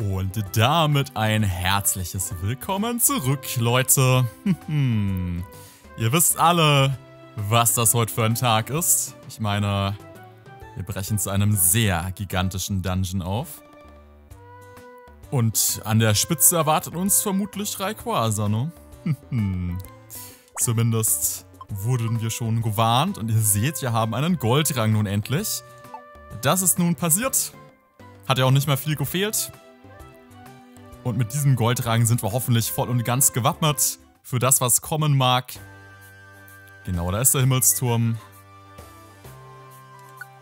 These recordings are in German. Und damit ein herzliches Willkommen zurück, Leute. Ihr wisst alle, was das heute für ein Tag ist. Ich meine, wir brechen zu einem sehr gigantischen Dungeon auf. Und an der Spitze erwartet uns vermutlich Rayquaza, ne? Zumindest wurden wir schon gewarnt und ihr seht, wir haben einen Goldrang nun endlich. Das ist nun passiert. Hat ja auch nicht mehr viel gefehlt. Und mit diesem Goldrang sind wir hoffentlich voll und ganz gewappnet für das, was kommen mag. Genau, da ist der Himmelsturm.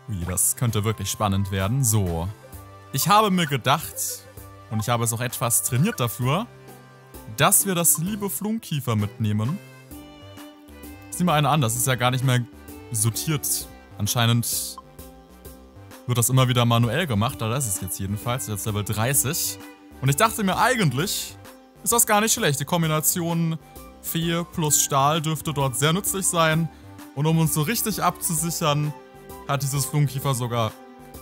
Ui, das könnte wirklich spannend werden. So, ich habe mir gedacht, und ich habe es auch etwas trainiert dafür, dass wir das liebe Flunkifer mitnehmen. Sieh mal eine an, das ist ja gar nicht mehr sortiert. Anscheinend wird das immer wieder manuell gemacht, aber das ist jetzt jedenfalls, jetzt Level 30. Und ich dachte mir, eigentlich ist das gar nicht schlecht. Die Kombination Fee plus Stahl dürfte dort sehr nützlich sein. Und um uns so richtig abzusichern, hat dieses Flunkifer sogar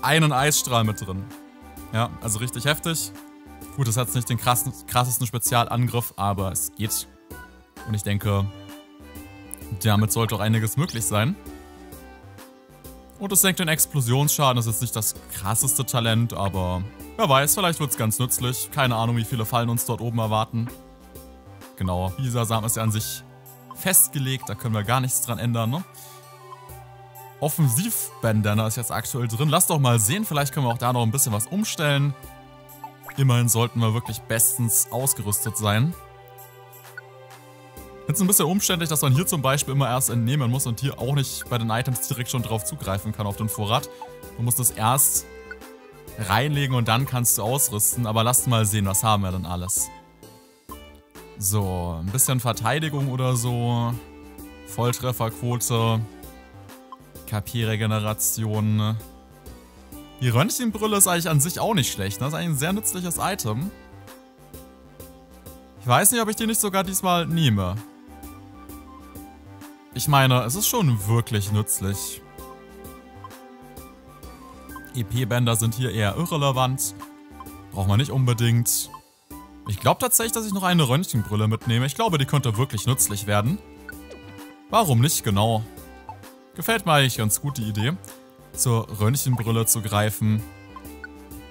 einen Eisstrahl mit drin. Ja, also richtig heftig. Gut, es hat nicht den krassesten Spezialangriff, aber es geht. Und ich denke, damit sollte auch einiges möglich sein. Und es senkt den Explosionsschaden. Das ist jetzt nicht das krasseste Talent, aber wer weiß, vielleicht wird es ganz nützlich. Keine Ahnung, wie viele Fallen uns dort oben erwarten. Genau, Bisasam ist ja an sich festgelegt. Da können wir gar nichts dran ändern, ne? Offensivbandana ist jetzt aktuell drin. Lasst doch mal sehen, vielleicht können wir auch da noch ein bisschen was umstellen. Immerhin sollten wir wirklich bestens ausgerüstet sein. Jetzt ein bisschen umständlich, dass man hier zum Beispiel immer erst entnehmen muss und hier auch nicht bei den Items direkt schon drauf zugreifen kann auf den Vorrat. Man muss das erst reinlegen und dann kannst du ausrüsten. Aber lasst mal sehen, was haben wir denn alles. So, ein bisschen Verteidigung oder so. Volltrefferquote. KP-Regeneration. Die Röntgenbrille ist eigentlich an sich auch nicht schlecht. Das ist eigentlich ein sehr nützliches Item. Ich weiß nicht, ob ich die nicht sogar diesmal nehme. Ich meine, es ist schon wirklich nützlich. EP-Bänder sind hier eher irrelevant. Braucht man nicht unbedingt. Ich glaube tatsächlich, dass ich noch eine Röntgenbrille mitnehme. Ich glaube, die könnte wirklich nützlich werden. Warum nicht genau? Gefällt mir eigentlich ganz gut die Idee, zur Röntgenbrille zu greifen.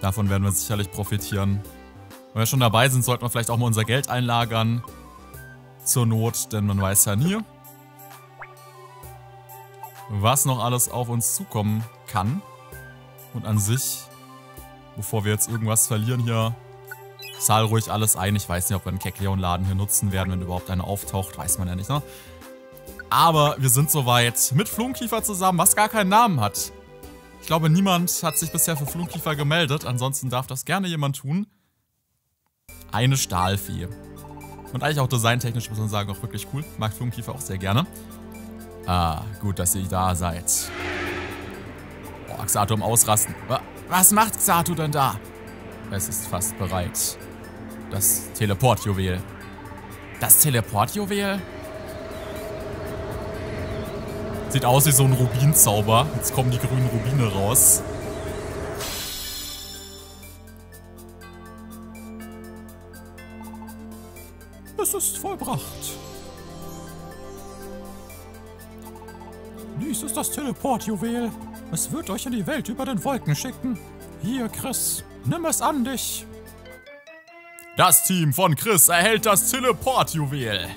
Davon werden wir sicherlich profitieren. Wenn wir schon dabei sind, sollten wir vielleicht auch mal unser Geld einlagern. Zur Not, denn man weiß ja nie, was noch alles auf uns zukommen kann. Und an sich, bevor wir jetzt irgendwas verlieren hier, zahl ruhig alles ein. Ich weiß nicht, ob wir einen Kekleon-Laden hier nutzen werden, wenn überhaupt einer auftaucht. Weiß man ja nicht, ne? Aber wir sind soweit mit Flunkifer zusammen, was gar keinen Namen hat. Ich glaube, niemand hat sich bisher für Flunkifer gemeldet. Ansonsten darf das gerne jemand tun. Eine Stahlfee. Und eigentlich auch designtechnisch, muss man sagen, auch wirklich cool. Mag Flunkifer auch sehr gerne. Ah, gut, dass ihr da seid. Boah, Xatu am Ausrasten. Was macht Xatu denn da? Es ist fast bereit. Das Teleportjuwel. Das Teleportjuwel? Sieht aus wie so ein Rubinzauber. Jetzt kommen die grünen Rubine raus. Es ist vollbracht. Dies ist das Teleportjuwel. Es wird euch in die Welt über den Wolken schicken. Hier, Chris, nimm es an dich. Das Team von Chris erhält das Teleportjuwel.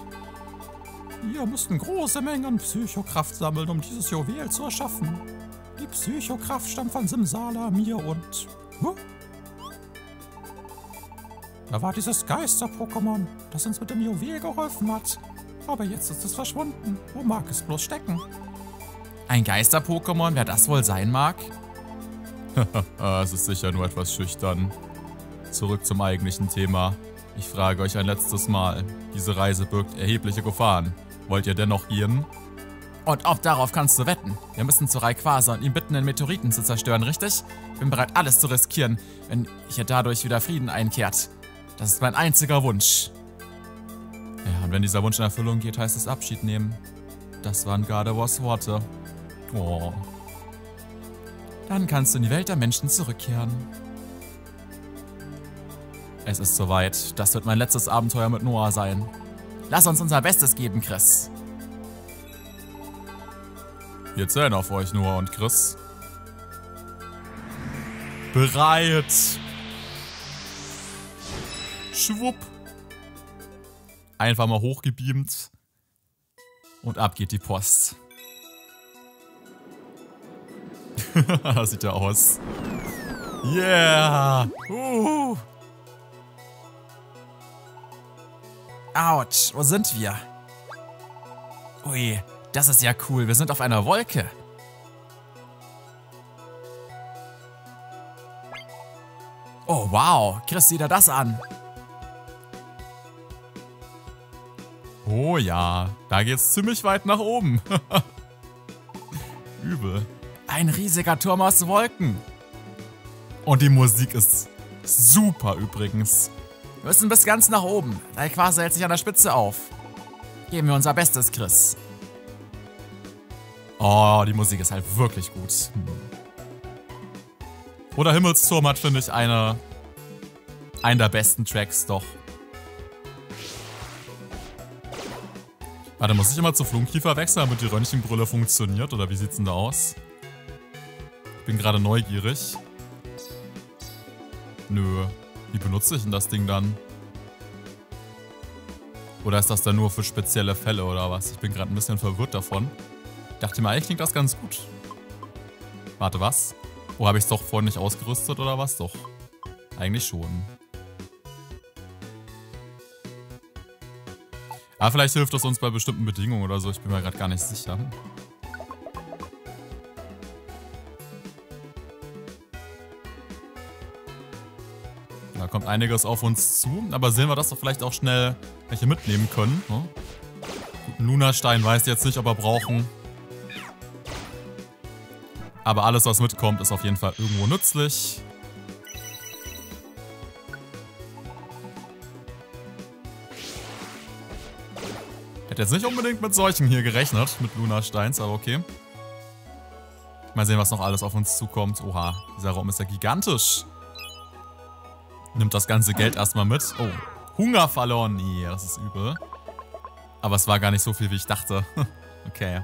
Wir müssten große Mengen Psychokraft sammeln, um dieses Juwel zu erschaffen. Die Psychokraft stammt von Simsala, mir und... Huh? Da war dieses Geister-Pokémon, das uns mit dem Juwel geholfen hat. Aber jetzt ist es verschwunden. Wo mag es bloß stecken? Ein Geister-Pokémon, wer das wohl sein mag? Haha, es ist sicher nur etwas schüchtern. Zurück zum eigentlichen Thema. Ich frage euch ein letztes Mal. Diese Reise birgt erhebliche Gefahren. Wollt ihr dennoch gehen? Und auch darauf kannst du wetten. Wir müssen zu Rayquaza und ihn bitten, den Meteoriten zu zerstören, richtig? Ich bin bereit, alles zu riskieren, wenn hier dadurch wieder Frieden einkehrt. Das ist mein einziger Wunsch. Ja, und wenn dieser Wunsch in Erfüllung geht, heißt es Abschied nehmen. Das waren Gardewars Worte. Oh. Dann kannst du in die Welt der Menschen zurückkehren. Es ist soweit. Das wird mein letztes Abenteuer mit Noah sein. Lass uns unser Bestes geben, Chris. Wir zählen auf euch, Noah und Chris. Bereit! Schwupp! Einfach mal hochgebeamt. Und ab geht die Post. Das sieht ja aus. Yeah! Autsch, wo sind wir? Ui, das ist ja cool. Wir sind auf einer Wolke. Oh, wow. Chris, sieh dir das an. Oh ja, da geht's ziemlich weit nach oben. Übel. Ein riesiger Turm aus Wolken. Und die Musik ist super übrigens. Wir müssen bis ganz nach oben. Rayquaza hält sich an der Spitze auf. Geben wir unser Bestes, Chris. Oh, die Musik ist halt wirklich gut. Oder Himmelsturm hat, finde ich, einen der besten Tracks doch. Warte, muss ich immer zu Flunkifer wechseln, damit die Röntgenbrille funktioniert? Oder wie sieht's denn da aus? Ich bin gerade neugierig. Nö. Wie benutze ich denn das Ding dann? Oder ist das dann nur für spezielle Fälle oder was? Ich bin gerade ein bisschen verwirrt davon. Ich dachte mir, eigentlich klingt das ganz gut. Warte, was? Oh, habe ich es doch vorhin nicht ausgerüstet oder was? Doch. Eigentlich schon. Aber vielleicht hilft das uns bei bestimmten Bedingungen oder so. Ich bin mir gerade gar nicht sicher. Da kommt einiges auf uns zu. Aber sehen wir, dass wir vielleicht auch schnell welche mitnehmen können. Ne? Guten Lunastein weiß jetzt nicht, ob wir brauchen. Aber alles, was mitkommt, ist auf jeden Fall irgendwo nützlich. Hätte jetzt nicht unbedingt mit solchen hier gerechnet, mit Lunasteins, aber okay. Mal sehen, was noch alles auf uns zukommt. Oha, dieser Raum ist ja gigantisch. Nimmt das ganze Geld erstmal mit. Oh, Hungerfalle. Oh nee, das ist übel. Aber es war gar nicht so viel, wie ich dachte. Okay.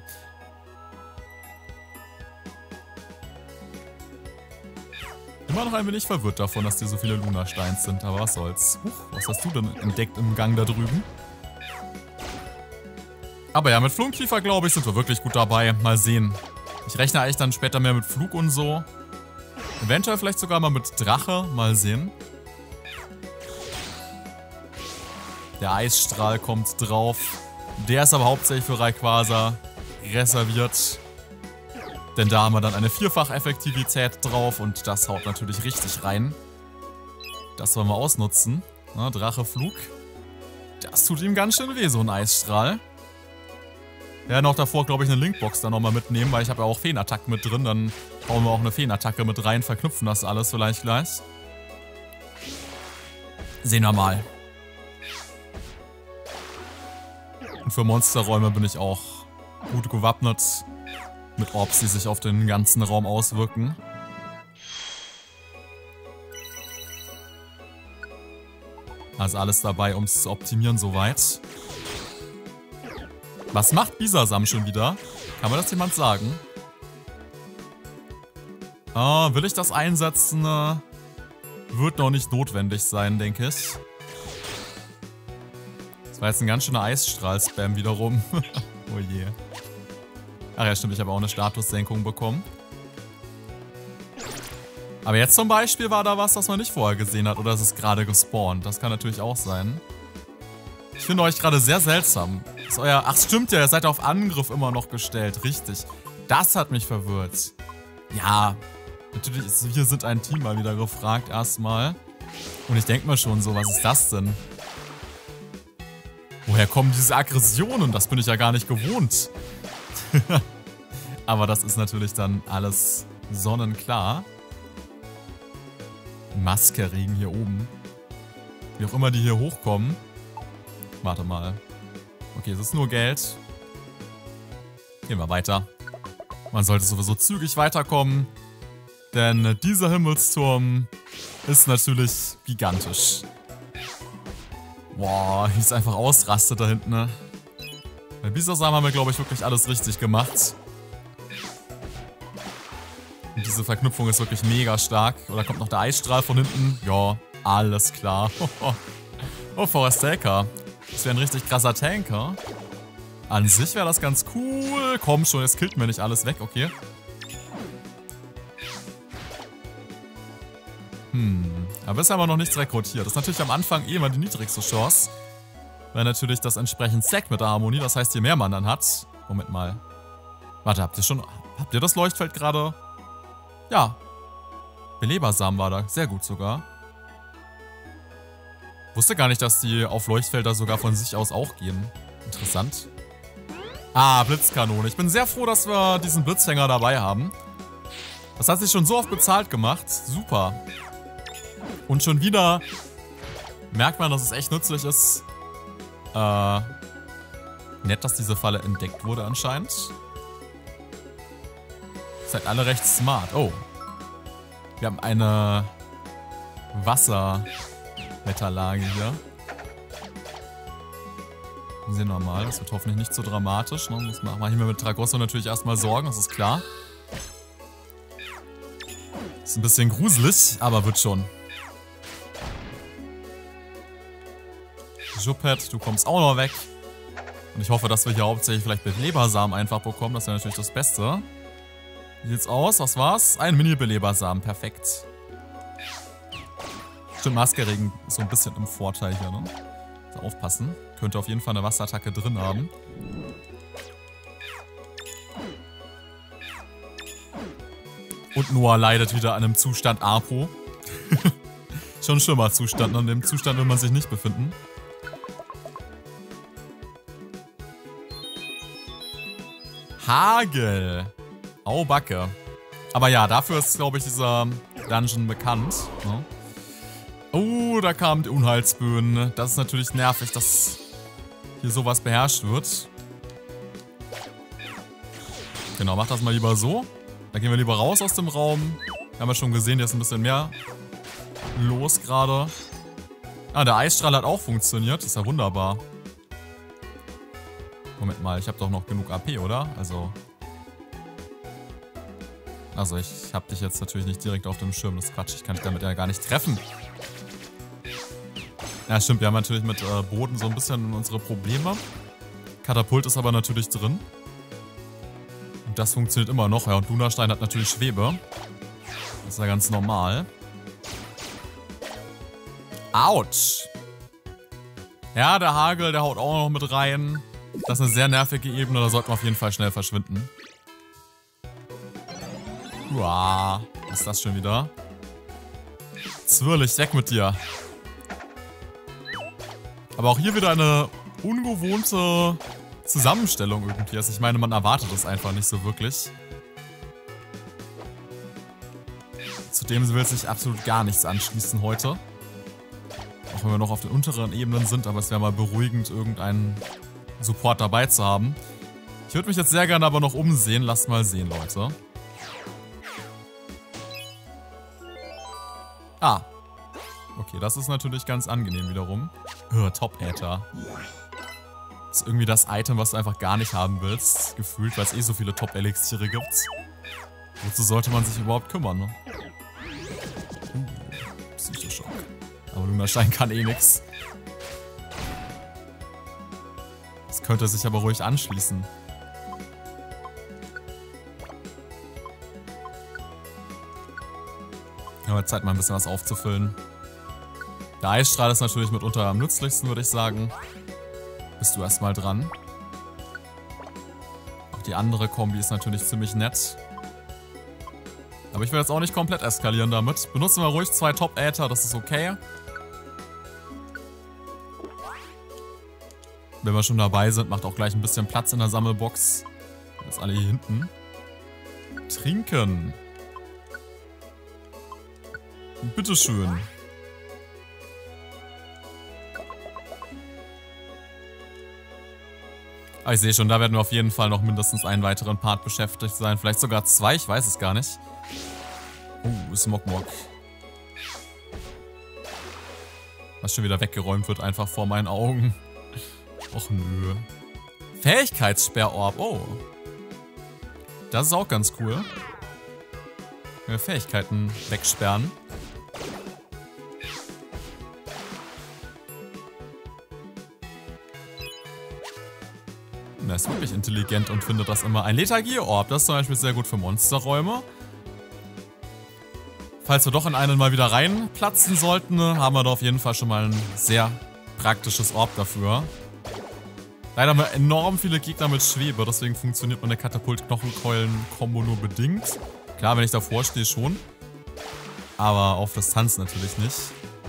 Immer noch ein wenig verwirrt davon, dass hier so viele Lunasteins sind, aber was soll's. Huch, was hast du denn entdeckt im Gang da drüben? Aber ja, mit Flugkiefer, glaube ich, sind wir wirklich gut dabei. Mal sehen. Ich rechne eigentlich dann später mehr mit Flug und so. Eventuell vielleicht sogar mal mit Drache. Mal sehen. Der Eisstrahl kommt drauf. Der ist aber hauptsächlich für Rayquaza reserviert. Denn da haben wir dann eine Vierfach-Effektivität drauf und das haut natürlich richtig rein. Das wollen wir ausnutzen. Na, Dracheflug. Das tut ihm ganz schön weh, so ein Eisstrahl. Ja, noch davor, glaube ich, eine Linkbox dann nochmal mitnehmen, weil ich habe ja auch Feenattacken mit drin. Dann hauen wir auch eine Feenattacke mit rein, verknüpfen das alles vielleicht gleich. Sehen wir mal. Und für Monsterräume bin ich auch gut gewappnet. Mit Orbs, die sich auf den ganzen Raum auswirken. Also alles dabei, um es zu optimieren soweit. Was macht Bisasam schon wieder? Kann mir das jemand sagen? Will ich das einsetzen? Wird noch nicht notwendig sein, denke ich. Das war jetzt ein ganz schöner Eisstrahl-Spam wiederum. Oh je. Ach ja, stimmt, ich habe auch eine Statussenkung bekommen. Aber jetzt zum Beispiel war da was, das man nicht vorher gesehen hat. Oder es ist gerade gespawnt. Das kann natürlich auch sein. Ich finde euch gerade sehr seltsam. Ist euer... Ach, stimmt ja, ihr seid auf Angriff immer noch gestellt. Richtig. Das hat mich verwirrt. Ja, natürlich ist, wir sind ein Team mal wieder gefragt erstmal. Und ich denke mir schon so, was ist das denn? Woher kommen diese Aggressionen? Das bin ich ja gar nicht gewohnt. Aber das ist natürlich dann alles sonnenklar. Maskeregen hier oben. Wie auch immer die hier hochkommen. Warte mal. Okay, es ist nur Geld. Gehen wir weiter. Man sollte sowieso zügig weiterkommen. Denn dieser Himmelsturm ist natürlich gigantisch. Boah, wie es einfach ausrastet da hinten, ne? Bei Bisasam haben wir, glaube ich, wirklich alles richtig gemacht. Und diese Verknüpfung ist wirklich mega stark. Oder kommt noch der Eisstrahl von hinten? Ja, alles klar. Oh, Forest-Tanker. Das wäre ein richtig krasser Tanker. An sich wäre das ganz cool. Komm schon, jetzt killt mir nicht alles weg, okay. Aber bisher haben wir noch nichts rekrutiert. Das ist natürlich am Anfang eh immer die niedrigste Chance. Weil natürlich das entsprechend stackt mit der Harmonie. Das heißt, je mehr man dann hat... Moment mal. Warte, habt ihr das Leuchtfeld gerade? Ja. Belebersam war da. Sehr gut sogar. Wusste gar nicht, dass die auf Leuchtfelder sogar von sich aus auch gehen. Interessant. Ah, Blitzkanone. Ich bin sehr froh, dass wir diesen Blitzfänger dabei haben. Das hat sich schon so oft bezahlt gemacht. Super. Und schon wieder merkt man, dass es echt nützlich ist. Nett, dass diese Falle entdeckt wurde anscheinend. Seid alle recht smart. Oh. Wir haben eine Wasserwetterlage hier. Sehen wir mal. Das wird hoffentlich nicht so dramatisch. Ne? Das machen wir hier mit Dragosso natürlich erstmal Sorgen, das ist klar. Ist ein bisschen gruselig, aber wird schon. Juppet, du kommst auch noch weg. Und ich hoffe, dass wir hier hauptsächlich vielleicht Belebersamen einfach bekommen. Das wäre natürlich das Beste. Wie sieht's aus? Was war's? Ein Mini-Belebersamen. Perfekt. Stimmt, Maskeregen ist so ein bisschen im Vorteil hier, ne? Also aufpassen. Könnte auf jeden Fall eine Wasserattacke drin haben. Und Noah leidet wieder an einem Zustand Apo. Schon ein schlimmer Zustand. Ne? An dem Zustand will man sich nicht befinden. Hagel. Au Backe. Aber ja, dafür ist, glaube ich, dieser Dungeon bekannt. Ne? Oh, da kamen die Unheilsböen. Das ist natürlich nervig, dass hier sowas beherrscht wird. Genau, mach das mal lieber so. Da gehen wir lieber raus aus dem Raum. Wir haben ja schon gesehen, hier ist ein bisschen mehr los gerade. Ah, der Eisstrahl hat auch funktioniert. Ist ja wunderbar. Moment mal, ich habe doch noch genug AP, oder? Also ich habe dich jetzt natürlich nicht direkt auf dem Schirm. Das ist Quatsch, ich kann dich damit ja gar nicht treffen. Ja, stimmt, wir haben natürlich mit Boden so ein bisschen unsere Probleme. Katapult ist aber natürlich drin. Und das funktioniert immer noch. Ja, und Lunastein hat natürlich Schwebe. Das ist ja ganz normal. Autsch! Ja, der Hagel, der haut auch noch mit rein. Das ist eine sehr nervige Ebene, da sollten wir auf jeden Fall schnell verschwinden. Uah, was ist das schon wieder? Zwirlig, weg mit dir. Aber auch hier wieder eine ungewohnte Zusammenstellung irgendwie. Also ich meine, man erwartet es einfach nicht so wirklich. Zudem will sich absolut gar nichts anschließen heute. Auch wenn wir noch auf den unteren Ebenen sind, aber es wäre mal beruhigend, irgendeinen Support dabei zu haben. Ich würde mich jetzt sehr gerne aber noch umsehen. Lasst mal sehen, Leute. Ah. Okay, das ist natürlich ganz angenehm wiederum. Top-Äther. Das ist irgendwie das Item, was du einfach gar nicht haben willst. Gefühlt, weil es eh so viele Top-Elixiere gibt. Wozu sollte man sich überhaupt kümmern, ne? Psychoschock. Aber Lunastein kann eh nix. Das könnte sich aber ruhig anschließen. Aber Zeit mal ein bisschen was aufzufüllen. Der Eisstrahl ist natürlich mitunter am nützlichsten, würde ich sagen. Bist du erstmal dran. Auch die andere Kombi ist natürlich ziemlich nett. Aber ich will jetzt auch nicht komplett eskalieren damit. Benutzen wir ruhig 2 Top-Äther, das ist okay. Wenn wir schon dabei sind, macht auch gleich ein bisschen Platz in der Sammelbox. Jetzt alle hier hinten. Trinken. Bitteschön. Ah, ich sehe schon, da werden wir auf jeden Fall noch mindestens einen weiteren Part beschäftigt sein. Vielleicht sogar 2, ich weiß es gar nicht. Oh, Smogmog. was schon wieder weggeräumt wird, einfach vor meinen Augen. Och nö. Fähigkeitssperrorb. Oh. Das ist auch ganz cool. Können wir Fähigkeiten wegsperren. Er ist wirklich intelligent und findet das immer. Ein Lethargie-Orb, das ist zum Beispiel sehr gut für Monsterräume. Falls wir doch in einen mal wieder reinplatzen sollten, haben wir da auf jeden Fall schon mal ein sehr praktisches Orb dafür. Leider haben wir enorm viele Gegner mit Schwebe, deswegen funktioniert meine Katapult-Knochenkeulen-Kombo nur bedingt. Klar, wenn ich davor stehe schon. Aber auf Distanz natürlich nicht.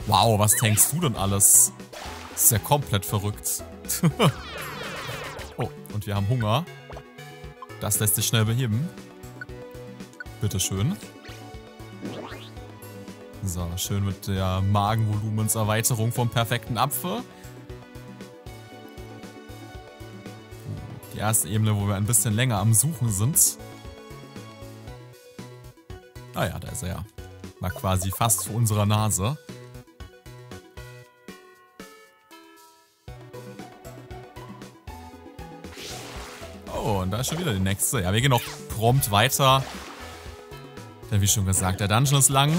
Wow, was tankst du denn alles? Das ist ja komplett verrückt. Oh, und wir haben Hunger. Das lässt sich schnell beheben. Bitteschön. So, schön mit der Magenvolumenserweiterung vom perfekten Apfel. Die erste Ebene, wo wir ein bisschen länger am Suchen sind. Ah ja, da ist er ja. War quasi fast vor unserer Nase. Und da ist schon wieder die nächste. Ja, wir gehen noch prompt weiter. Denn wie schon gesagt, der Dungeon ist lang.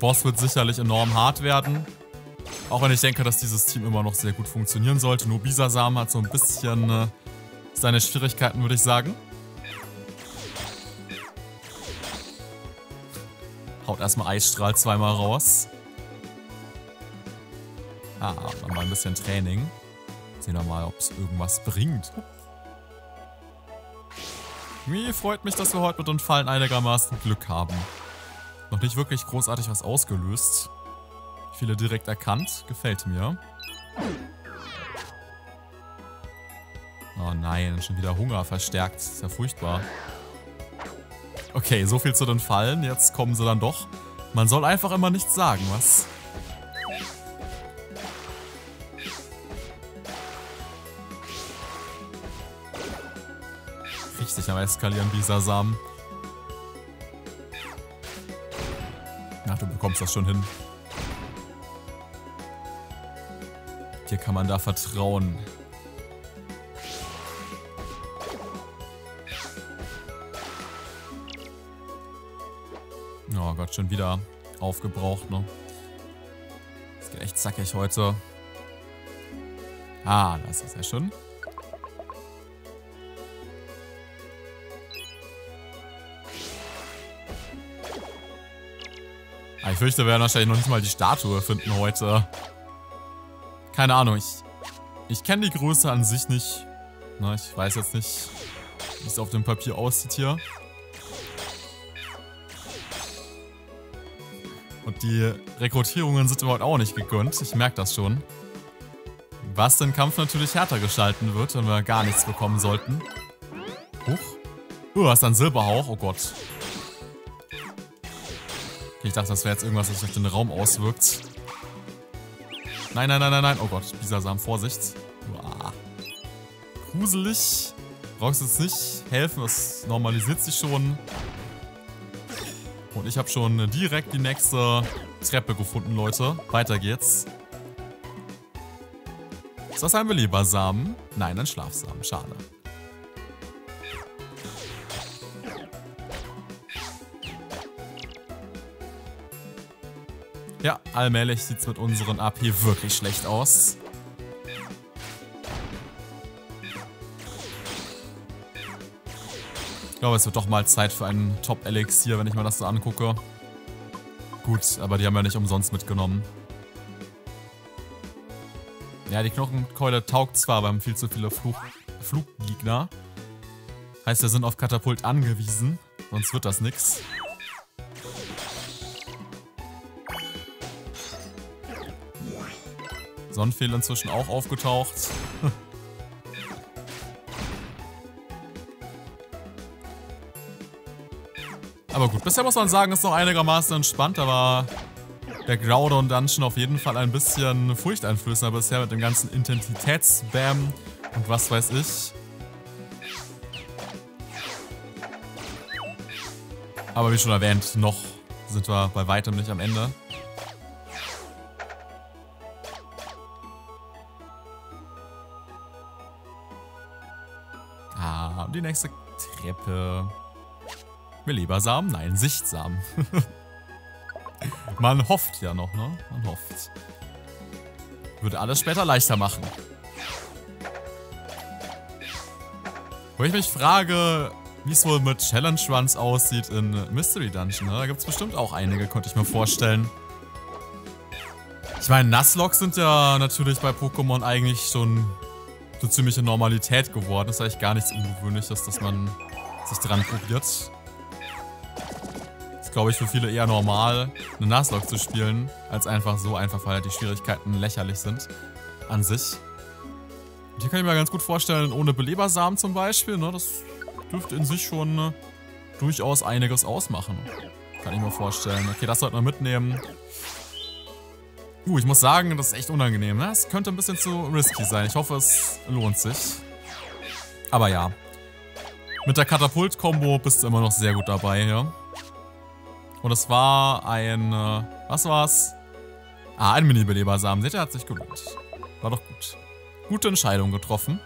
Boss wird sicherlich enorm hart werden. Auch wenn ich denke, dass dieses Team immer noch sehr gut funktionieren sollte. Nur Bisasam hat so ein bisschen seine Schwierigkeiten, würde ich sagen. Haut erstmal Eisstrahl zweimal raus. Ah, dann mal ein bisschen Training. Sehen wir mal, ob es irgendwas bringt. Mir freut mich, dass wir heute mit den Fallen einigermaßen Glück haben. Noch nicht wirklich großartig was ausgelöst. Viele direkt erkannt. Gefällt mir. Oh nein, schon wieder Hunger verstärkt. Ist ja furchtbar. Okay, so viel zu den Fallen. Jetzt kommen sie dann doch. Man soll einfach immer nichts sagen, was? Richtig am Eskalieren, Bisasam. Ach, du bekommst das schon hin. Dir kann man da vertrauen. Oh Gott, schon wieder aufgebraucht, ne? Das geht echt zackig heute. Ah, das ist ja schön. Ich fürchte, wir werden wahrscheinlich noch nicht mal die Statue finden heute. Keine Ahnung, ich kenne die Größe an sich nicht. Na, ich weiß jetzt nicht, wie es auf dem Papier aussieht hier. Und die Rekrutierungen sind überhaupt auch nicht gegönnt, ich merke das schon. Was den Kampf natürlich härter gestalten wird, wenn wir gar nichts bekommen sollten. Huch. Oh, was ist ein Silberhauch? Oh Gott. Ich dachte, das wäre jetzt irgendwas, was sich auf den Raum auswirkt. Nein, nein, nein, nein, nein. Oh Gott, Bisasam, Vorsicht. Uah. Gruselig. Brauchst jetzt nicht helfen, es normalisiert sich schon. Und ich habe schon direkt die nächste Treppe gefunden, Leute. Weiter geht's. Ist das ein Belebersamen? Nein, ein Schlafsamen. Schade. Ja, allmählich sieht es mit unseren AP wirklich schlecht aus. Ich glaube, es wird doch mal Zeit für einen Top-Elixier, wenn ich mir das so angucke. Gut, aber die haben wir nicht umsonst mitgenommen. Ja, die Knochenkeule taugt zwar, aber haben viel zu viele Fluggegner. Heißt, wir sind auf Katapult angewiesen, sonst wird das nix. Sonnenfehl inzwischen auch aufgetaucht. Aber gut, bisher muss man sagen, ist noch einigermaßen entspannt, aber der Growdown Dungeon auf jeden Fall ein bisschen furchteinflößender bisher mit dem ganzen Intensitäts-Spam und was weiß ich. Aber wie schon erwähnt, noch sind wir bei weitem nicht am Ende. haben die nächste Treppe. Belebersamen? Nein, Sichtsamen. Man hofft ja noch, ne? Man hofft. Würde alles später leichter machen. Wo ich mich frage, wie es wohl mit Challenge Runs aussieht in Mystery Dungeon, ne? Da gibt es bestimmt auch einige, konnte ich mir vorstellen. Ich meine, Nuzlocke sind ja natürlich bei Pokémon eigentlich schon eine ziemliche Normalität geworden. Das ist eigentlich gar nichts Ungewöhnliches, dass man sich dran probiert. Das ist, glaube ich, für viele eher normal, eine Nuzlocke zu spielen, als einfach so einfach, weil halt die Schwierigkeiten lächerlich sind an sich. Und hier kann ich mir ganz gut vorstellen, ohne Belebersamen zum Beispiel, ne, das dürfte in sich schon durchaus einiges ausmachen. Kann ich mir vorstellen. Okay, das sollten wir mitnehmen. Ich muss sagen, das ist echt unangenehm, ne? Das könnte ein bisschen zu risky sein. Ich hoffe, es lohnt sich. Aber ja. Mit der Katapult-Kombo bist du immer noch sehr gut dabei hier. Ja? Und es war ein... was war's? Ah, ein Mini-Belebersamen. Seht ihr, hat sich gelohnt. War doch gut. Gute Entscheidung getroffen.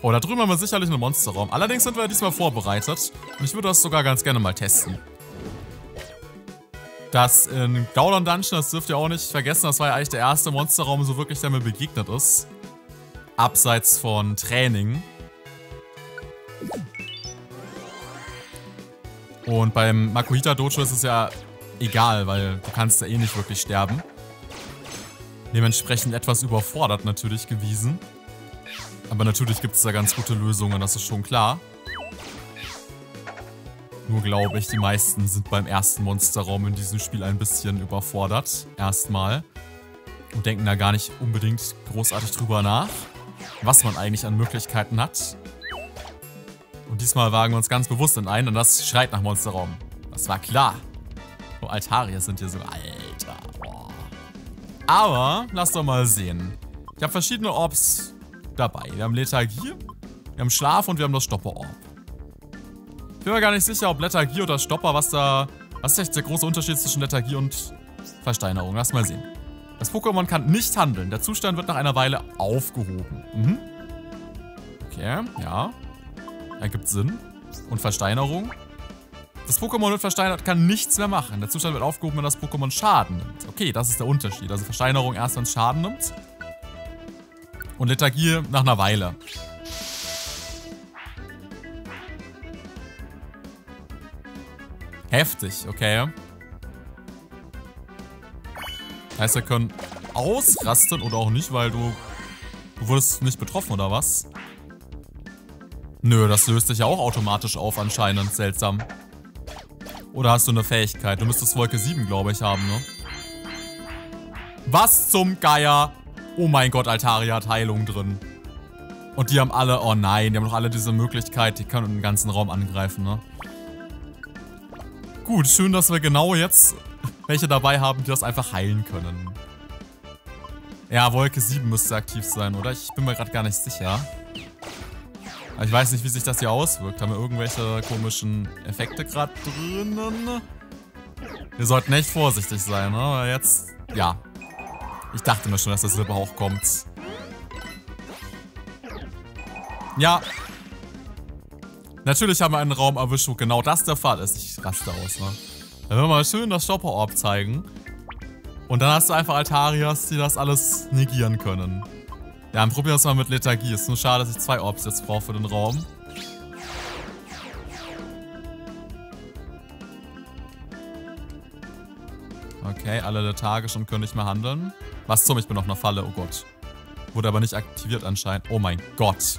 Oh, da drüben haben wir sicherlich einen Monsterraum. Allerdings sind wir diesmal vorbereitet. Und ich würde das sogar ganz gerne mal testen. Das in Gaulon Dungeon, das dürft ihr auch nicht vergessen, das war ja eigentlich der erste Monsterraum, so wirklich, der mir begegnet ist. Abseits von Training. Und beim Makuhita Dojo ist es ja egal, weil du kannst ja eh nicht wirklich sterben. Dementsprechend etwas überfordert natürlich gewesen. Aber natürlich gibt es da ganz gute Lösungen, das ist schon klar. Nur glaube ich, die meisten sind beim ersten Monsterraum in diesem Spiel ein bisschen überfordert. Erstmal. Und denken da gar nicht unbedingt großartig drüber nach, was man eigentlich an Möglichkeiten hat. Und diesmal wagen wir uns ganz bewusst in einen, und das schreit nach Monsterraum. Das war klar. Oh, Altaria sind hier so. Alter. Boah. Aber, lass doch mal sehen. Ich habe verschiedene Orbs dabei. Wir haben Lethargie, wir haben Schlaf und wir haben das Stopper-Orb. Ich bin mir gar nicht sicher, ob Lethargie oder Stopper, was ist echt der große Unterschied zwischen Lethargie und Versteinerung? Lass mal sehen. Das Pokémon kann nicht handeln. Der Zustand wird nach einer Weile aufgehoben. Mhm. Okay, ja. Ergibt Sinn. Und Versteinerung. Das Pokémon wird versteinert, kann nichts mehr machen. Der Zustand wird aufgehoben, wenn das Pokémon Schaden nimmt. Okay, das ist der Unterschied. Also Versteinerung erst, wenn es Schaden nimmt. Und Lethargie nach einer Weile. Heftig, okay. Heißt, wir können ausrasten oder auch nicht, weil du wurdest nicht betroffen, oder was? Nö, das löst sich ja auch automatisch auf anscheinend. Seltsam. Oder hast du eine Fähigkeit? Du müsstest Wolke 7, glaube ich, haben, ne? Was zum Geier? Oh mein Gott, Altaria hat Heilung drin. Und die haben alle... Oh nein, die haben doch alle diese Möglichkeit. Die können den ganzen Raum angreifen, ne? Gut, schön, dass wir genau jetzt welche dabei haben, die das einfach heilen können. Ja, Wolke 7 müsste aktiv sein, oder? Ich bin mir gerade gar nicht sicher. Aber ich weiß nicht, wie sich das hier auswirkt. Haben wir irgendwelche komischen Effekte gerade drinnen? Wir sollten echt vorsichtig sein, ne? Weil jetzt... Ja. Ich dachte mir schon, dass das Zilbauch kommt. Ja. Natürlich haben wir einen Raum erwischt, wo genau das der Fall ist. Ich raste aus, ne? Dann werden wir mal schön das Stopper-Orb zeigen. Und dann hast du einfach Altarias, die das alles negieren können. Ja, dann probieren wir es mal mit Lethargie. Ist nur schade, dass ich 2 Orbs jetzt brauche für den Raum. Okay, alle lethargisch und können nicht mehr handeln. Was zum? Ich bin auf einer Falle, oh Gott. Wurde aber nicht aktiviert anscheinend. Oh mein Gott.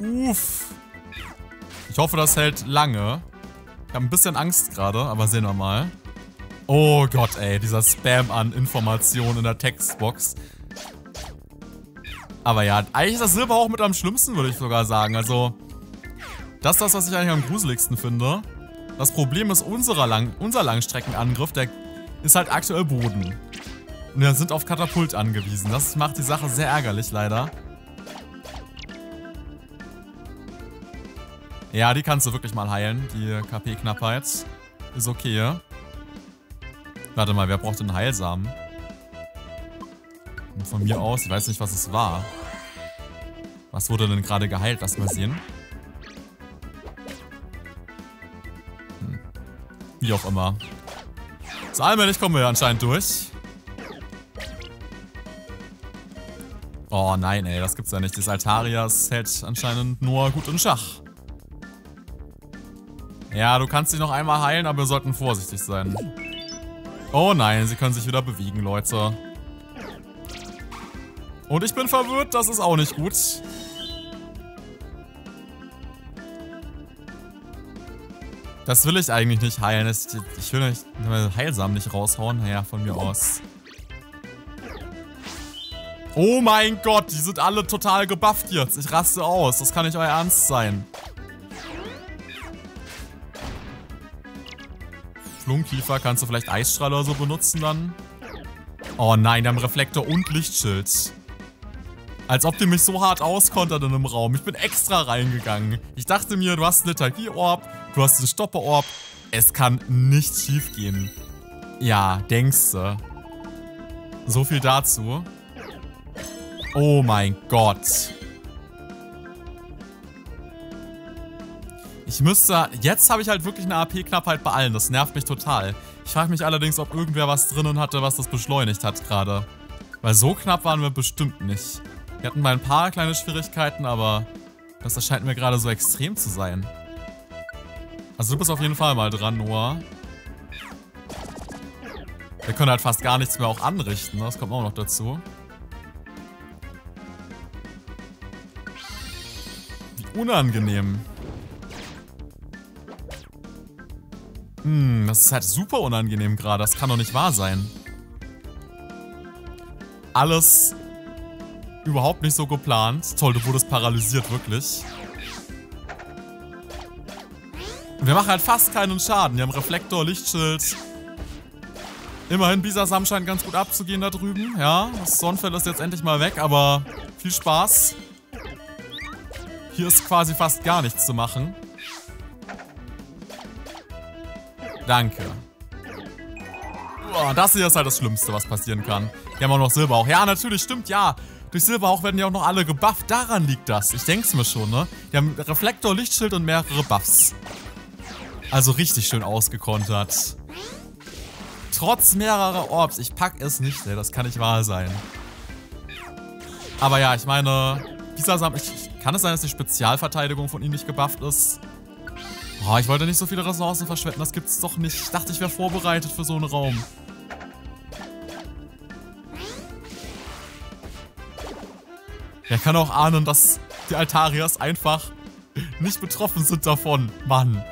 Uff. Ich hoffe, das hält lange. Ich habe ein bisschen Angst gerade, aber sehen wir mal. Oh Gott, ey. Dieser Spam an Informationen in der Textbox. Aber ja, eigentlich ist das Zilbauch mit am schlimmsten, würde ich sogar sagen. Also, das ist das, was ich eigentlich am gruseligsten finde. Das Problem ist, unser Langstreckenangriff, der ist halt aktuell Boden. Und wir sind auf Katapult angewiesen. Das macht die Sache sehr ärgerlich, leider. Ja, die kannst du wirklich mal heilen, die KP-Knappheit. Ist okay. Warte mal, wer braucht den Heilsamen? Und von mir aus, ich weiß nicht, was es war. Was wurde denn gerade geheilt? Lass mal sehen. Hm. Wie auch immer. So allmählich kommen wir anscheinend durch. Oh nein, ey, das gibt's ja nicht. Das Altarias hält anscheinend nur gut in Schach. Ja, du kannst dich noch einmal heilen, aber wir sollten vorsichtig sein. Oh nein, sie können sich wieder bewegen, Leute. Und ich bin verwirrt, das ist auch nicht gut. Das will ich eigentlich nicht heilen. Ich will nicht heilsam nicht raushauen. Naja, von mir aus. Oh mein Gott, die sind alle total gebufft jetzt. Ich raste aus. Das kann nicht euer Ernst sein. Flunkifer, kannst du vielleicht Eisstrahl oder so benutzen dann? Oh nein, die haben Reflektor und Lichtschild. Als ob die mich so hart auskonterten in einem Raum. Ich bin extra reingegangen. Ich dachte mir, du hast einen Lethargie-Orb, du hast einen Stopper-Orb. Es kann nichts schief gehen. Ja, denkste. So viel dazu. Oh mein Gott. Ich müsste... Jetzt habe ich halt wirklich eine AP-Knappheit bei allen. Das nervt mich total. Ich frage mich allerdings, ob irgendwer was drinnen hatte, was das beschleunigt hat gerade. Weil so knapp waren wir bestimmt nicht. Wir hatten mal ein paar kleine Schwierigkeiten, aber das erscheint mir gerade so extrem zu sein. Also du bist auf jeden Fall mal dran, Noah. Wir können halt fast gar nichts mehr auch anrichten. Das kommt auch noch dazu. Wie unangenehm. Das ist halt super unangenehm gerade. Das kann doch nicht wahr sein. Alles überhaupt nicht so geplant. Toll, du wurdest paralysiert, wirklich. Und wir machen halt fast keinen Schaden. Wir haben Reflektor, Lichtschild. Immerhin, Bisasam scheint ganz gut abzugehen da drüben. Ja, das Sonnenfeld ist jetzt endlich mal weg, aber viel Spaß. Hier ist quasi fast gar nichts zu machen. Danke. Oh, das hier ist halt das Schlimmste, was passieren kann. Wir haben auch noch Zilbauch. Ja, natürlich, stimmt, ja. Durch Zilbauch werden ja auch noch alle gebufft. Daran liegt das. Ich denk's mir schon, ne? Die haben Reflektor, Lichtschild und mehrere Buffs. Also richtig schön ausgekontert. Trotz mehrerer Orbs. Ich pack es nicht, ey. Das kann nicht wahr sein. Aber ja, ich meine... Bisasam, kann es sein, dass die Spezialverteidigung von ihm nicht gebufft ist? Oh, ich wollte nicht so viele Ressourcen verschwenden, das gibt's doch nicht. Ich dachte, ich wäre vorbereitet für so einen Raum. Wer kann auch ahnen, dass die Altarias einfach nicht betroffen sind davon. Mann.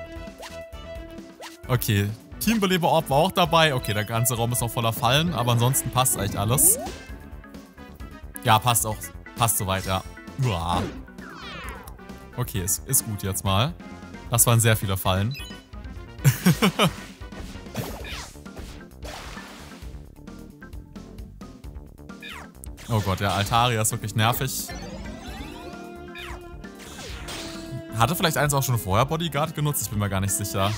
Okay, Teambeleber-Orb war auch dabei. Okay, der ganze Raum ist noch voller Fallen, aber ansonsten passt eigentlich alles. Ja, passt auch. Passt soweit, ja. Uah. Okay, ist gut jetzt mal. Das waren sehr viele Fallen. Oh Gott, der Altaria ist wirklich nervig. Hatte vielleicht eins auch schon vorher Bodyguard genutzt? Ich bin mir gar nicht sicher.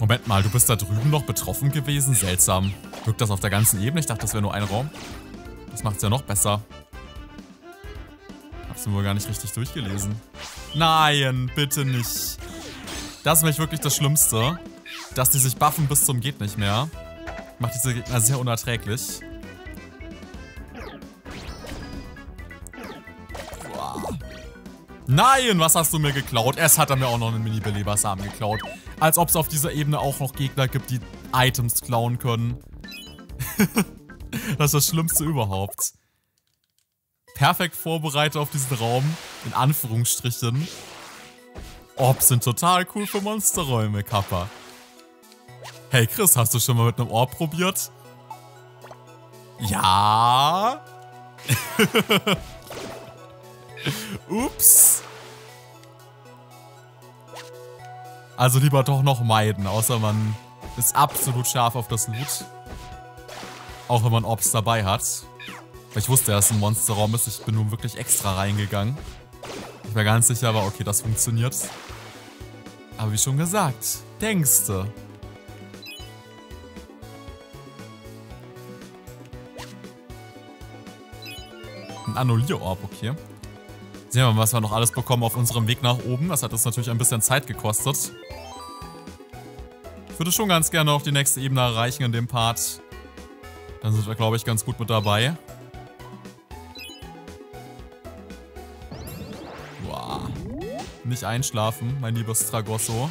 Moment mal, du bist da drüben noch betroffen gewesen? Seltsam. Wirkt das auf der ganzen Ebene? Ich dachte, das wäre nur ein Raum. Das macht's ja noch besser. Hab's mir wohl gar nicht richtig durchgelesen. Nein, bitte nicht. Das ist nämlich wirklich das Schlimmste. Dass die sich buffen bis zum geht nicht mehr. Macht diese Gegner sehr unerträglich. Boah. Nein, was hast du mir geklaut? Es hat er mir auch noch einen Mini-Belebersamen geklaut. Als ob es auf dieser Ebene auch noch Gegner gibt, die Items klauen können. Das ist das Schlimmste überhaupt. Perfekt vorbereitet auf diesen Raum. In Anführungsstrichen. Orbs sind total cool für Monsterräume, Kappa. Hey Chris, hast du schon mal mit einem Orb probiert? Ja. Ups. Also lieber doch noch meiden, außer man ist absolut scharf auf das Loot. Auch wenn man Orbs dabei hat. Ich wusste, dass es ein Monsterraum ist. Ich bin nun wirklich extra reingegangen. Ich war ganz sicher, aber okay, das funktioniert. Aber wie schon gesagt, denkste. ein Annulierorb, okay. Sehen wir mal, was wir noch alles bekommen auf unserem Weg nach oben. Das hat uns natürlich ein bisschen Zeit gekostet. Ich würde schon ganz gerne noch die nächste Ebene erreichen in dem Part. Dann sind wir, glaube ich, ganz gut mit dabei. Wow. Nicht einschlafen, mein liebes Dragosso.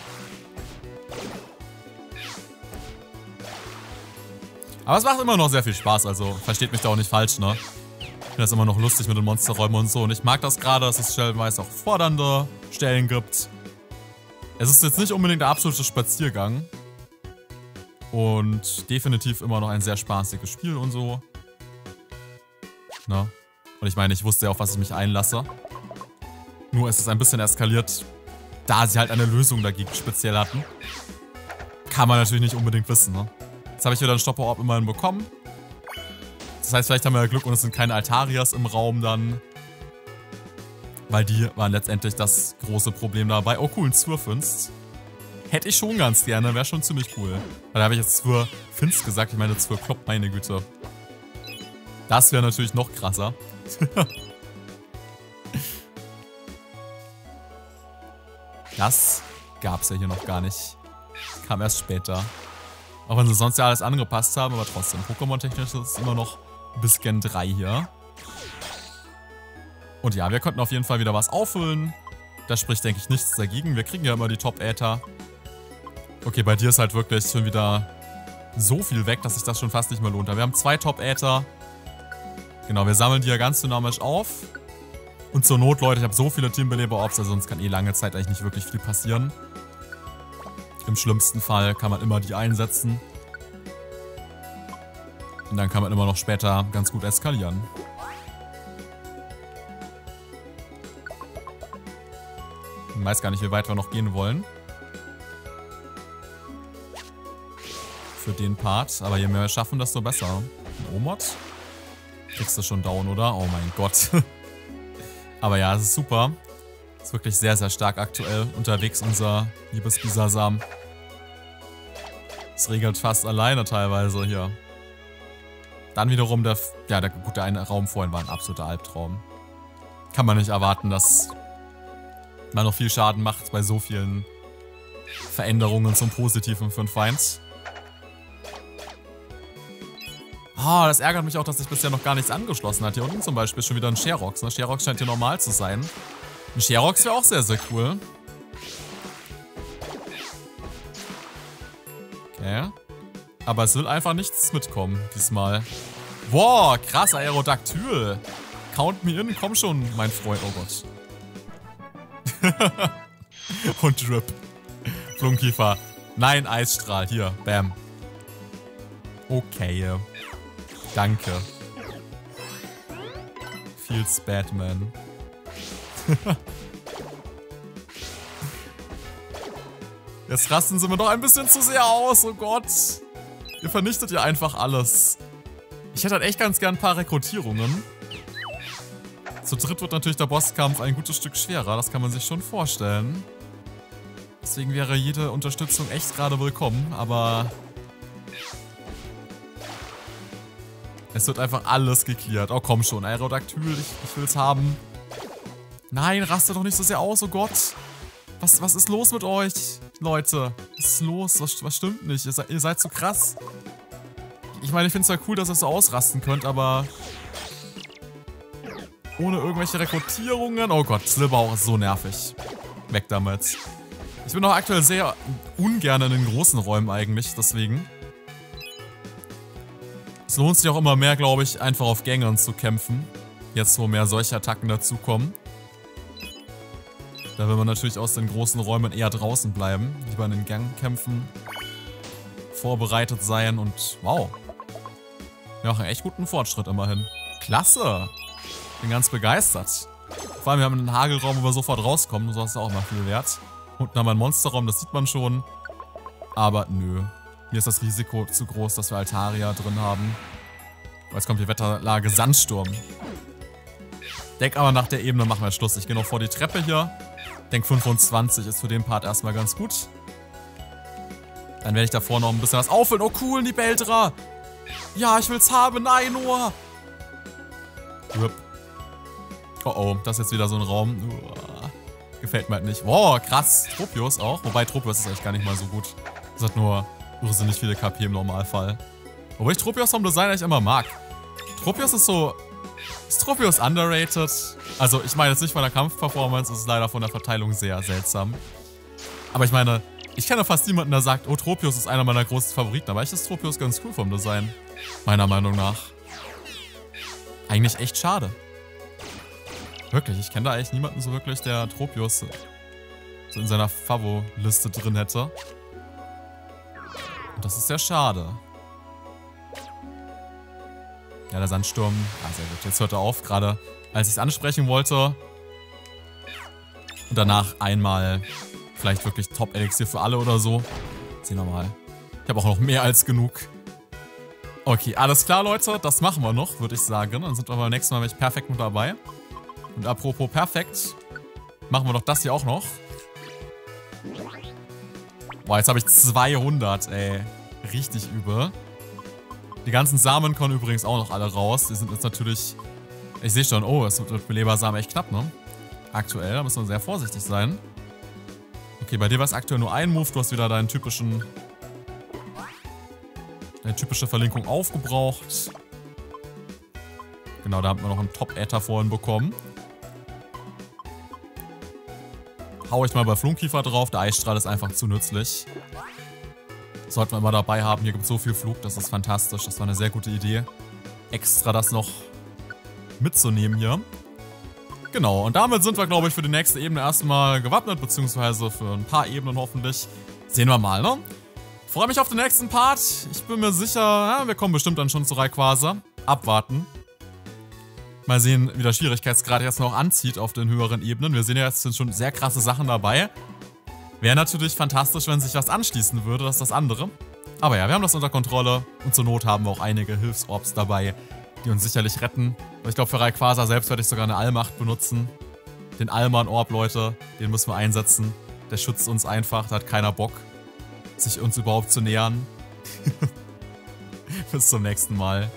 Aber es macht immer noch sehr viel Spaß, also versteht mich da auch nicht falsch, ne? Ich finde das immer noch lustig mit den Monsterräumen und so. Und ich mag das gerade, dass es stellenweise auch fordernde Stellen gibt. Es ist jetzt nicht unbedingt der absolute Spaziergang. Und definitiv immer noch ein sehr spaßiges Spiel und so. Ne? Und ich meine, ich wusste ja, auf was ich mich einlasse. Nur ist es ein bisschen eskaliert, da sie halt eine Lösung dagegen speziell hatten. Kann man natürlich nicht unbedingt wissen, ne? Jetzt habe ich wieder einen Stopper-Orb immerhin bekommen. Das heißt, vielleicht haben wir ja Glück und es sind keine Altarias im Raum dann. Weil die waren letztendlich das große Problem dabei. Oh cool, ein Zwirfinst. Hätte ich schon ganz gerne, wäre schon ziemlich cool. Da habe ich jetzt Zwirfinst gesagt, ich meine Zwirklopp, meine Güte. Das wäre natürlich noch krasser. Das gab es ja hier noch gar nicht. Kam erst später. Auch wenn sie sonst ja alles angepasst haben, aber trotzdem. Pokémon-technisch ist es immer noch bis Gen 3 hier. Und ja, wir konnten auf jeden Fall wieder was auffüllen. Da spricht, denke ich, nichts dagegen. Wir kriegen ja immer die Top-Äther. Okay, bei dir ist halt wirklich schon wieder so viel weg, dass sich das schon fast nicht mehr lohnt. Aber wir haben 2 Top-Äther. Genau, wir sammeln die ja ganz dynamisch auf. Und zur Not, Leute, ich habe so viele Teambeleber-Orbs, also sonst kann eh lange Zeit eigentlich nicht wirklich viel passieren. Im schlimmsten Fall kann man immer die einsetzen. Und dann kann man immer noch später ganz gut eskalieren. Ich weiß gar nicht, wie weit wir noch gehen wollen. Für den Part. Aber je mehr wir schaffen, desto besser. Ein Omod? Kriegst du schon down, oder? Oh mein Gott. Aber ja, es ist super. Ist wirklich sehr, sehr stark aktuell unterwegs, unser liebes Bisasam. Es regelt fast alleine teilweise hier. Dann wiederum der... Ja, der eine Raum vorhin war ein absoluter Albtraum. Kann man nicht erwarten, dass man noch viel Schaden macht bei so vielen Veränderungen zum Positiven für den Feind. Ah, das ärgert mich auch, dass sich bisher noch gar nichts angeschlossen hat. Hier unten zum Beispiel schon wieder ein Sherox. Ne? Sherox scheint hier normal zu sein. Ein Sherox wäre auch sehr, sehr cool. Okay. Aber es will einfach nichts mitkommen diesmal. Wow, krass, Aerodactyl. Count me in, komm schon, mein Freund. Oh Gott. Und Drip. Flunkifer. Nein, Eisstrahl. Hier, bam. Okay. Danke. Feels bad, man. Jetzt rasten sie mir doch ein bisschen zu sehr aus, oh Gott. Ihr vernichtet ja einfach alles. Ich hätte halt echt ganz gern ein paar Rekrutierungen. Zu dritt wird natürlich der Bosskampf ein gutes Stück schwerer, das kann man sich schon vorstellen. Deswegen wäre jede Unterstützung echt gerade willkommen, aber... Es wird einfach alles geklärt. Oh komm schon, Aerodactyl, ich will's haben. Nein, raste doch nicht so sehr aus, oh Gott. Was ist los mit euch, Leute? Was ist los? Was stimmt nicht? Ihr seid so krass. Ich meine, ich finde es ja cool, dass ihr so ausrasten könnt, aber... Ohne irgendwelche Rekrutierungen... Oh Gott, Zilbauch ist so nervig. Weg damit. Ich bin auch aktuell sehr ungern in den großen Räumen eigentlich, deswegen. Es lohnt sich auch immer mehr, glaube ich, einfach auf Gängern zu kämpfen. Jetzt, wo mehr solche Attacken dazukommen. Da will man natürlich aus den großen Räumen eher draußen bleiben. Lieber in den Gang kämpfen. Vorbereitet sein und wow. Wir machen echt guten Fortschritt immerhin. Klasse! Bin ganz begeistert. Vor allem, wir haben einen Hagelraum, wo wir sofort rauskommen. So ist auch immer viel wert. Unten haben wir einen Monsterraum, das sieht man schon. Aber nö. Mir ist das Risiko zu groß, dass wir Altaria drin haben. Jetzt kommt die Wetterlage Sandsturm. Denk aber nach der Ebene machen wir Schluss. Ich gehe noch vor die Treppe hier. Denk 25 ist für den Part erstmal ganz gut. Dann werde ich davor noch ein bisschen was auffüllen. Oh cool, Nibeldra! Ja, ich will's haben. Nein, Noah! RIP. Oh oh, das ist jetzt wieder so ein Raum. Uah, gefällt mir halt nicht. Wow, krass. Tropius auch. Wobei Tropius ist eigentlich gar nicht mal so gut. Das hat nur irrsinnig viele KP im Normalfall. Obwohl ich Tropius vom Design eigentlich immer mag. Tropius ist so... Ist Tropius underrated? Also ich meine jetzt nicht von der Kampfperformance, es ist leider von der Verteilung sehr seltsam. Aber ich meine, ich kenne fast niemanden, der sagt, oh, Tropius ist einer meiner großen Favoriten. Aber ich ist Tropius ganz cool vom Design. Meiner Meinung nach. Eigentlich echt schade. Wirklich, ich kenne da eigentlich niemanden so wirklich, der Tropius so in seiner Favo-Liste drin hätte. Und das ist sehr schade. Ja, der Sandsturm. Ah, sehr gut. Jetzt hört er auf, gerade als ich es ansprechen wollte. Und danach einmal vielleicht wirklich Top-Elixier für alle oder so. Sehen wir mal. Ich habe auch noch mehr als genug. Okay, alles klar, Leute. Das machen wir noch, würde ich sagen. Dann sind wir beim nächsten Mal nämlich perfekt mit dabei. Und apropos perfekt, machen wir doch das hier auch noch. Boah, jetzt habe ich 200, ey. Richtig übel. Die ganzen Samen kommen übrigens auch noch alle raus. Die sind jetzt natürlich... Ich sehe schon, oh, es wird mit Belebersamen echt knapp, ne? Aktuell, da müssen wir sehr vorsichtig sein. Okay, bei dir war es aktuell nur ein Move. Du hast wieder deinen typischen... Eine typische Verlinkung aufgebraucht. Genau, da haben wir noch einen Top-Äther vorhin bekommen. Hau ich mal bei Flunkifer drauf. Der Eisstrahl ist einfach zu nützlich. Das sollten wir immer dabei haben. Hier gibt es so viel Flug, das ist fantastisch. Das war eine sehr gute Idee. Extra das noch mitzunehmen hier. Genau, und damit sind wir, glaube ich, für die nächste Ebene erstmal gewappnet. Beziehungsweise für ein paar Ebenen hoffentlich. Sehen wir mal, ne? Freue mich auf den nächsten Part. Ich bin mir sicher, ja, wir kommen bestimmt dann schon zu Rayquaza. Abwarten. Mal sehen, wie der Schwierigkeitsgrad jetzt noch anzieht auf den höheren Ebenen. Wir sehen ja, jetzt sind schon sehr krasse Sachen dabei. Wäre natürlich fantastisch, wenn sich was anschließen würde, das ist das andere. Aber ja, wir haben das unter Kontrolle. Und zur Not haben wir auch einige Hilfsorbs dabei, die uns sicherlich retten. Und ich glaube, für Rayquaza selbst werde ich sogar eine Allmacht benutzen. Den Allmann-Orb, Leute, den müssen wir einsetzen. Der schützt uns einfach, da hat keiner Bock, sich uns überhaupt zu nähern. Bis zum nächsten Mal.